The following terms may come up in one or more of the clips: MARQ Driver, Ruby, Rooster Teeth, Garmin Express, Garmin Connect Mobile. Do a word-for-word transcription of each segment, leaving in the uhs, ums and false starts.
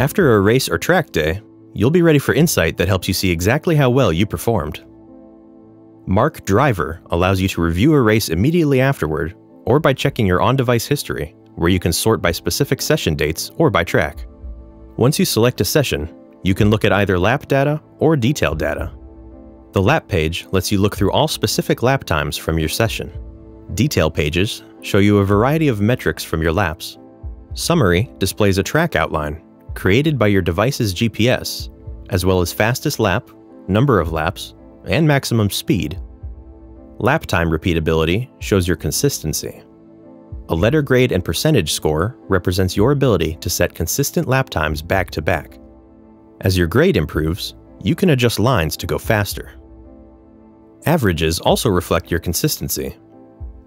After a race or track day, you'll be ready for insight that helps you see exactly how well you performed. MARQ Driver allows you to review a race immediately afterward or by checking your on-device history, where you can sort by specific session dates or by track. Once you select a session, you can look at either lap data or detailed data. The lap page lets you look through all specific lap times from your session. Detail pages show you a variety of metrics from your laps. Summary displays a track outline created by your device's G P S, as well as fastest lap, number of laps, and maximum speed. Lap time repeatability shows your consistency. A letter grade and percentage score represents your ability to set consistent lap times back to back. As your grade improves, you can adjust lines to go faster. Averages also reflect your consistency.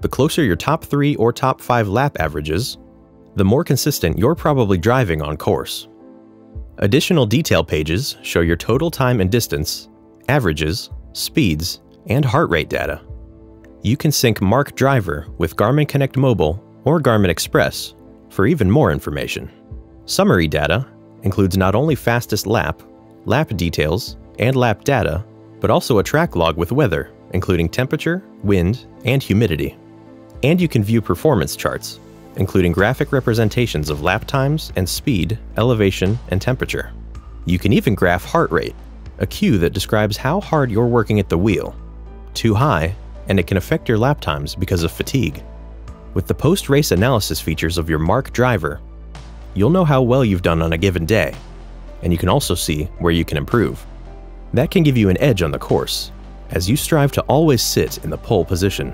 The closer your top three or top five lap averages, the more consistent you're probably driving on course. Additional detail pages show your total time and distance, averages, speeds, and heart rate data. You can sync MARQ Driver with Garmin Connect Mobile or Garmin Express for even more information. Summary data includes not only fastest lap, lap details, and lap data, but also a track log with weather, including temperature, wind, and humidity. And you can view performance charts, including graphic representations of lap times and speed, elevation, and temperature. You can even graph heart rate, a cue that describes how hard you're working at the wheel. Too high, and it can affect your lap times because of fatigue. With the post-race analysis features of your MARQ Driver, you'll know how well you've done on a given day, and you can also see where you can improve. That can give you an edge on the course, as you strive to always sit in the pole position.